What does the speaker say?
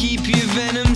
keep your venom